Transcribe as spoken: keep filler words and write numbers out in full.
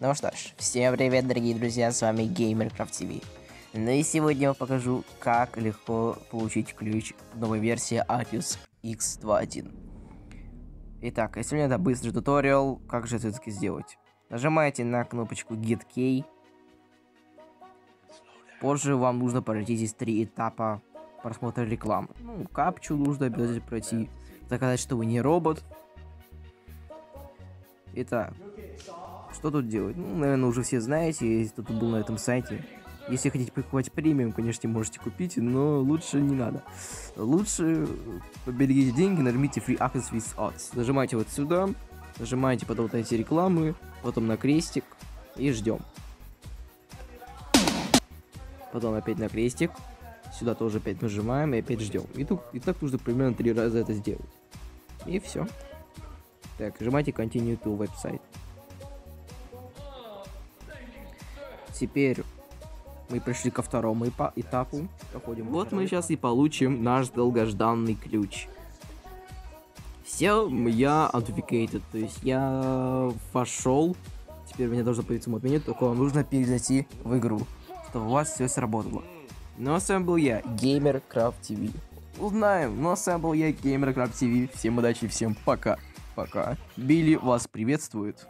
Ну что ж, всем привет, дорогие друзья, с вами GamerCraftTV. Ну и сегодня я вам покажу, как легко получить ключ новой версии Arceus X два точка один. Итак, если мне надо быстрый туториал, как же это все-таки сделать? Нажимаете на кнопочку Get Key. Позже вам нужно пройти здесь три этапа просмотра рекламы. Ну, капчу нужно обязательно пройти, доказать, что вы не робот. Итак, что тут делать? Ну, наверное, уже все знаете, если кто-то был на этом сайте. Если хотите покупать премиум, конечно, можете купить, но лучше не надо. Лучше поберегите деньги, нажмите Free Access with Ads. Нажимаете вот сюда, нажимаете потом вот на эти рекламы, потом на крестик и ждем. Потом опять на крестик, сюда тоже опять нажимаем и опять ждем. И, тут, и так нужно примерно три раза это сделать. И все. Так, нажимайте Continue to Website. Теперь мы пришли ко второму этапу. Проходим. Вот мы сейчас и получим наш долгожданный ключ. Все, я authenticated, то есть я вошел. Теперь у меня должно появиться мод меню, только вам нужно перезайти в игру, чтобы у вас все сработало. Ну а с вами был я, GamerCraftTV. Узнаем. Ну а с вами был я, GamerCraftTV. Всем удачи, всем пока. Пока. Билли вас приветствует.